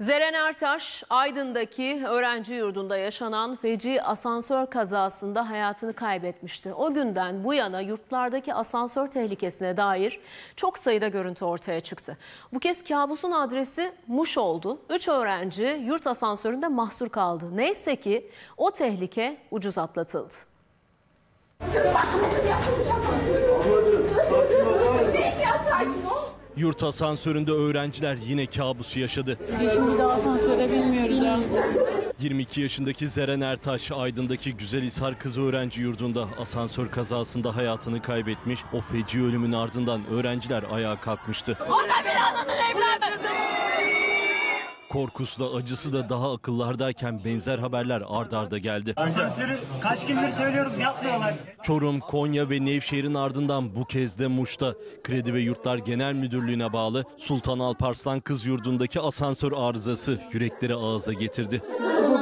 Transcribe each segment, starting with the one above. Zeren Ertaş, Aydın'daki öğrenci yurdunda yaşanan feci asansör kazasında hayatını kaybetmişti. O günden bu yana yurtlardaki asansör tehlikesine dair çok sayıda görüntü ortaya çıktı. Bu kez kabusun adresi Muş oldu. 3 öğrenci yurt asansöründe mahsur kaldı. Neyse ki o tehlike ucuz atlatıldı. Yurt asansöründe öğrenciler yine kabusu yaşadı. Şimdi asansöre bilmiyoruz. 22 yaşındaki Zeren Ertaş, Aydın'daki Güzelhisar Kız Öğrenci Yurdu'nda asansör kazasında hayatını kaybetmiş. O feci ölümün ardından öğrenciler ayağa kalkmıştı. O da bir ananın evladı. Korkusu da acısı da daha akıllardayken benzer haberler ardarda geldi. Asansörü kaç gündür söylüyoruz, yapmıyorlar. Çorum, Konya ve Nevşehir'in ardından bu kez de Muş'ta Kredi ve Yurtlar Genel Müdürlüğü'ne bağlı Sultan Alparslan Kız Yurdu'ndaki asansör arızası yürekleri ağza getirdi. Bu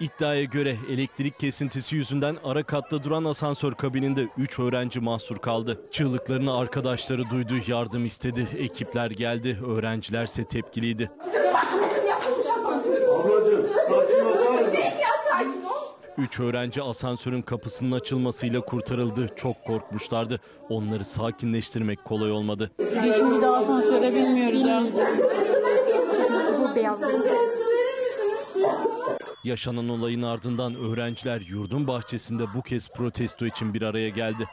İddiaya göre elektrik kesintisi yüzünden ara katta duran asansör kabininde 3 öğrenci mahsur kaldı. Çığlıklarını arkadaşları duydu, yardım istedi. Ekipler geldi, öğrencilerse tepkiliydi. Üç öğrenci asansörün kapısının açılmasıyla kurtarıldı. Çok korkmuşlardı. Onları sakinleştirmek kolay olmadı. Şimdi daha asansöre bilmiyoruz. Bu beyaz. Yaşanan olayın ardından öğrenciler yurdun bahçesinde bu kez protesto için bir araya geldi.